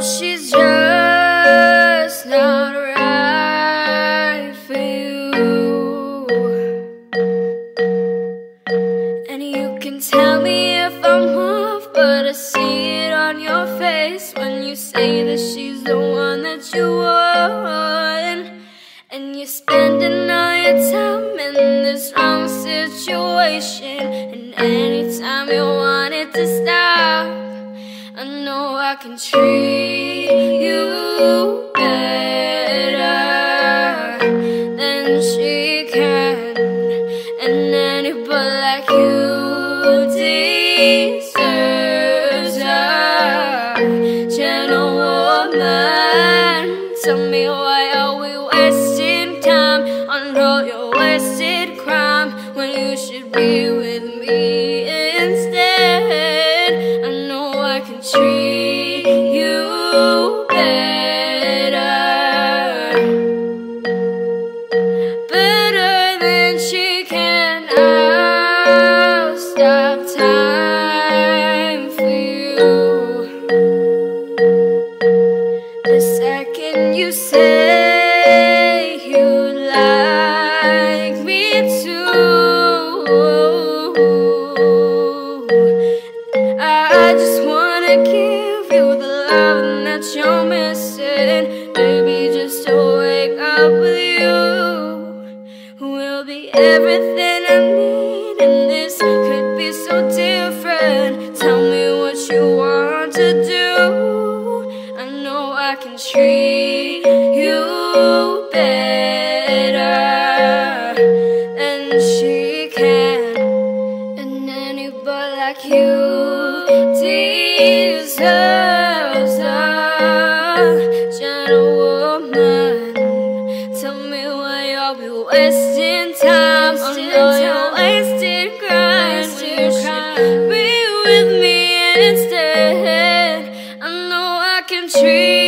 Well, she's just not right for you. And you can tell me if I'm off, but I see it on your face when you say that she's the one that you want. And you're spending all your time in this wrong situation, and anytime you want it to stop, I know I can treat you better than she can, and any butt like you deserves a gentle woman. Tell me, why are we wasting time on all your wasted crime when you should be with me instead? Treat you better, better than she can. I'll stop time for you. The second you say you like me too, I just want give you the love that you're missing. Baby, just to wake up with you will be everything I need, and this could be so different. Tell me what you want to do. I know I can treat you better than she can, and anybody like you deserves a gentle woman. Tell me why you'll be wasting time on your wasted grind. You should be with me instead. I know I can treat